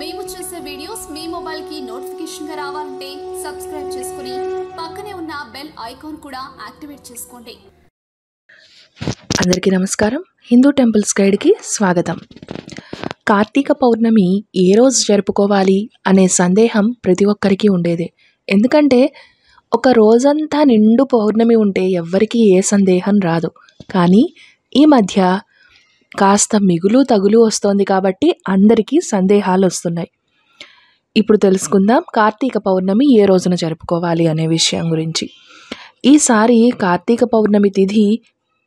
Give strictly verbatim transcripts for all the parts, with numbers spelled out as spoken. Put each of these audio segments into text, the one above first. మేము చేసే వీడియోస్ మీ మొబైల్ కి నోటిఫికేషన్ గా రావాలంటే సబ్స్క్రైబ్ చేసుకొని పక్కనే ఉన్న బెల్ ఐకాన్ కూడా యాక్టివేట్ చేసుకోండి। అందరికీ నమస్కారం। హిందూ టెంపుల్స్ గైడ్ కి స్వాగతం। కార్తీక పౌర్ణమి ఏ రోజు జరుపుకోవాలి అనే సందేహం ప్రతి ఒక్కరికి ఉండేదే। ఎందుకంటే ఒక రోజంతా నిండు పౌర్ణమి ఉంటే ఎవ్వరికీ ఏ సందేహం రాదు। కానీ ఈ మధ్య కాస్త మిగులు తగులు వస్తుంది కాబట్టి అందరికీ సందేహాలు వస్తున్నాయి। ఇప్పుడు తెలుసుకుందాం కార్తీక పౌర్ణమి ఏ రోజున జరుపుకోవాలి అనే విషయం గురించి। ఈసారి కార్తీక పౌర్ణమి తిథి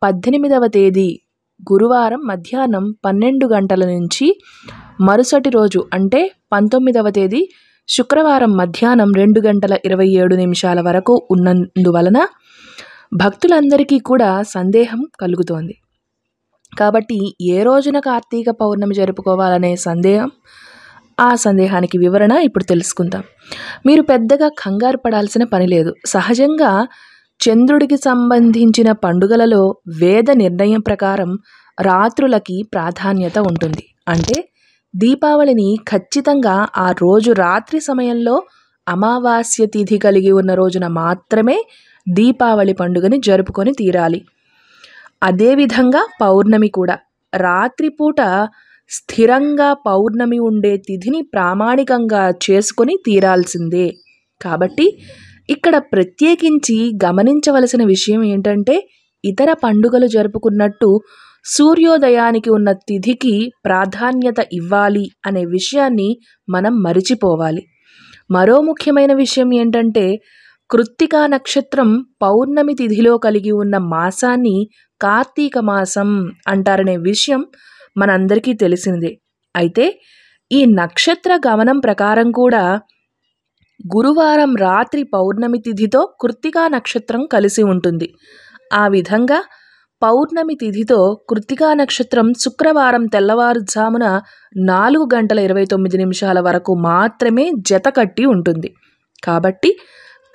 పద్దెనిమిదవ తేదీ గురువారం మధ్యాహ్నం పన్నెండు గంటల నుంచి మరుసటి రోజు అంటే పంతొమ్మిదవ తేదీ శుక్రవారం మధ్యాహ్నం రెండు గంటల ఇరవై ఏడు నిమిషాల వరకు ఉన్నందువలన భక్తులందరికీ కూడా సందేహం కలుగుతోంది। కాబట్టి ఏ రోజున కార్తీక పౌర్ణమి జరుపుకోవాలనే సందేహం, ఆ సందేహానికి వివరణ ఇప్పుడు తెలుసుకుందాం। మీరు పెద్దగా కంగారు పడాల్సిన పని లేదు। సహజంగా చంద్రుడికి సంబంధించిన పండుగలలో వేద నిర్ణయం ప్రకారం రాత్రులకి ప్రాధాన్యత ఉంటుంది। అంటే దీపావళిని ఖచ్చితంగా ఆ రోజు రాత్రి సమయంలో అమావాస్య తిథి కలిగి ఉన్న రోజున మాత్రమే దీపావళి పండుగని జరుపుకొని తీరాలి। అదేవిధంగా పౌర్ణమి కూడా రాత్రిపూట స్థిరంగా పౌర్ణమి ఉండే తిథిని ప్రామాణికంగా చేసుకొని తీరాల్సిందే। కాబట్టి ఇక్కడ ప్రత్యేకించి గమనించవలసిన విషయం ఏంటంటే ఇతర పండుగలు జరుపుకున్నట్టు సూర్యోదయానికి ఉన్న తిథికి ప్రాధాన్యత ఇవ్వాలి అనే విషయాన్ని మనం మరిచిపోవాలి। మరో ముఖ్యమైన విషయం ఏంటంటే కృత్తికా నక్షత్రం పౌర్ణమి తిథిలో కలిగి ఉన్న మాసాన్ని కార్తీక మాసం అంటారనే విషయం మనందరికీ తెలిసిందే। అయితే ఈ నక్షత్ర గమనం ప్రకారం కూడా గురువారం రాత్రి పౌర్ణమి తిథితో కృత్తికా నక్షత్రం కలిసి ఉంటుంది। ఆ విధంగా పౌర్ణమి తిథితో కృత్తికా నక్షత్రం శుక్రవారం తెల్లవారుజామున నాలుగు గంటల ఇరవై తొమ్మిది నిమిషాల వరకు మాత్రమే జత కట్టి ఉంటుంది। కాబట్టి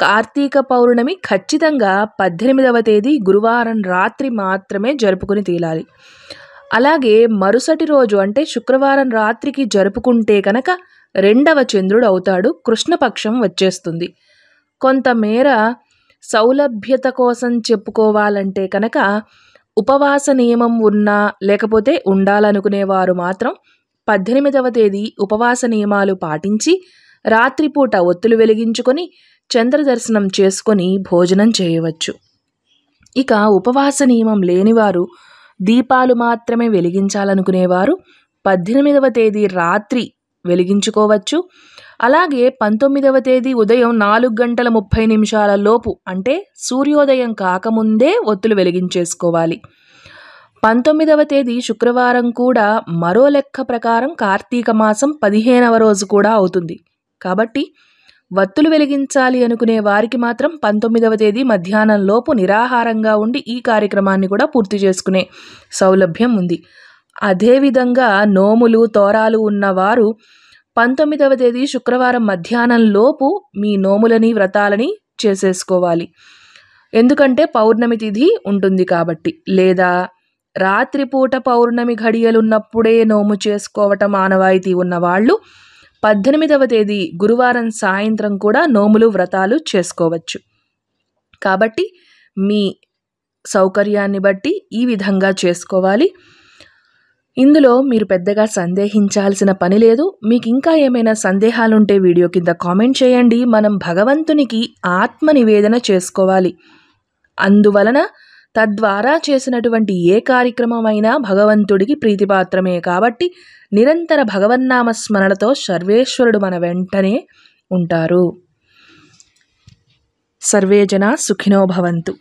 కార్తీక పౌర్ణమి ఖచ్చితంగా పద్దెనిమిదవ తేదీ గురువారం రాత్రి మాత్రమే జరుపుకుని తీరాలి। అలాగే మరుసటి రోజు అంటే శుక్రవారం రాత్రికి జరుపుకుంటే కనుక రెండవ చంద్రుడు అవుతాడు, కృష్ణపక్షం వచ్చేస్తుంది। కొంతమేర సౌలభ్యత కోసం చెప్పుకోవాలంటే కనుక ఉపవాస నియమం ఉన్నా లేకపోతే ఉండాలనుకునేవారు మాత్రం పద్దెనిమిదవ తేదీ ఉపవాస నియమాలు పాటించి రాత్రిపూట ఒత్తులు వెలిగించుకొని చంద్రదర్శనం చేసుకొని భోజనం చేయవచ్చు। ఇక ఉపవాస నియమం లేనివారు దీపాలు మాత్రమే వెలిగించాలనుకునేవారు పద్దెనిమిదవ తేదీ రాత్రి వెలిగించుకోవచ్చు। అలాగే పంతొమ్మిదవ తేదీ ఉదయం నాలుగు గంటల ముప్పై నిమిషాల లోపు అంటే సూర్యోదయం కాకముందే ఒత్తులు వెలిగించేసుకోవాలి। పంతొమ్మిదవ తేదీ శుక్రవారం కూడా మరో లెక్క ప్రకారం కార్తీక మాసం పదిహేనవ రోజు కూడా అవుతుంది। కాబట్టి వత్తులు వెలిగించాలి అనుకునే వారికి మాత్రం పంతొమ్మిదవ తేదీ మధ్యాహ్నం లోపు నిరాహారంగా ఉండి ఈ కార్యక్రమాన్ని కూడా పూర్తి చేసుకునే సౌలభ్యం ఉంది। అదేవిధంగా నోములు తోరాలు ఉన్నవారు పంతొమ్మిదవ తేదీ శుక్రవారం మధ్యాహ్నం లోపు మీ నోములని వ్రతాలని చేసేసుకోవాలి, ఎందుకంటే పౌర్ణమి తిథి ఉంటుంది కాబట్టి। లేదా రాత్రిపూట పౌర్ణమి ఘడియలున్నప్పుడే నోము చేసుకోవటం ఆనవాయితీ ఉన్నవాళ్ళు పద్దెనిమిదవ తేదీ గురువారం సాయంత్రం కూడా నోములు వ్రతాలు చేసుకోవచ్చు। కాబట్టి మీ సౌకర్యాన్ని బట్టి ఈ విధంగా చేసుకోవాలి। ఇందులో మీరు పెద్దగా సందేహించాల్సిన పని లేదు। మీకు ఇంకా ఏమైనా సందేహాలుంటే వీడియో కింద కామెంట్ చేయండి। మనం భగవంతునికి ఆత్మ నివేదన చేసుకోవాలి, అందువలన తద్వారా చేసినటువంటి ఏ కార్యక్రమమైనా భగవంతుడికి ప్రీతిపాత్రమే। కాబట్టి నిరంతర భగవన్నామ స్మరణతో సర్వేశ్వరుడు మన వెంటనే ఉంటారు। సర్వే జనా సుఖినో భవంతు।